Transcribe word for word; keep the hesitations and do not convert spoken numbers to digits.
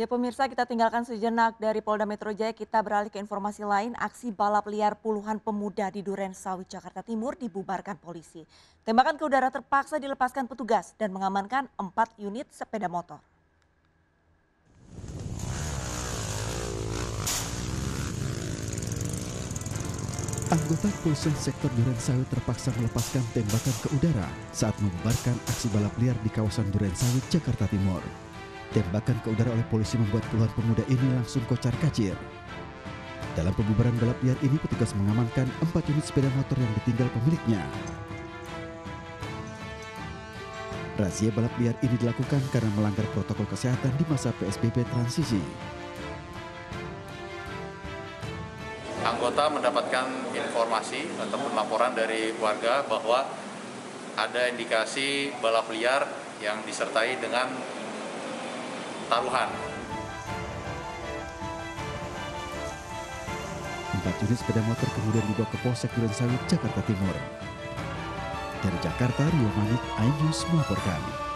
Ya pemirsa, kita tinggalkan sejenak dari Polda Metro Jaya, kita beralih ke informasi lain. Aksi balap liar puluhan pemuda di Duren Sawit, Jakarta Timur dibubarkan polisi. Tembakan ke udara terpaksa dilepaskan petugas dan mengamankan empat unit sepeda motor. Anggota Polisi Sektor Duren Sawit terpaksa melepaskan tembakan ke udara saat membubarkan aksi balap liar di kawasan Duren Sawit, Jakarta Timur. Tembakan ke udara oleh polisi membuat puluhan pemuda ini langsung kocar-kacir. Dalam pembubaran balap liar ini, petugas mengamankan empat unit sepeda motor yang ditinggal pemiliknya. Razia balap liar ini dilakukan karena melanggar protokol kesehatan di masa P S B B Transisi. Anggota mendapatkan informasi ataupun laporan dari warga bahwa ada indikasi balap liar yang disertai dengan taruhan. Empat unit sepeda motor kemudian dibawa ke Polsek Duren Sawit, Jakarta Timur. Dari Jakarta, Rio Manik, iNews melaporkan.